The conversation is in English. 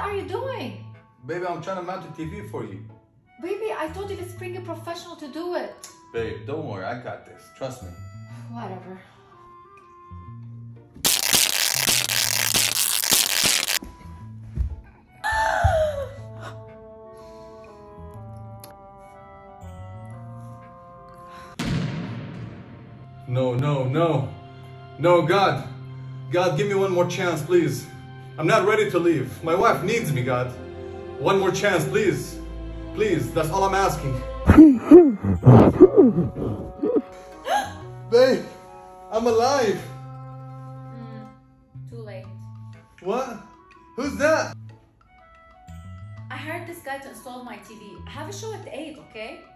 are you doing? Baby, I'm trying to mount a TV for you. Baby, I told you to bring a professional to do it. Babe, don't worry, I got this. Trust me. Whatever. No, no, no. No, God. God, give me one more chance, please. I'm not ready to leave. My wife needs me, God. One more chance, please. Please, that's all I'm asking. Babe, I'm alive. Too late. What? Who's that? I hired this guy to install my TV. I have a show at 8, okay?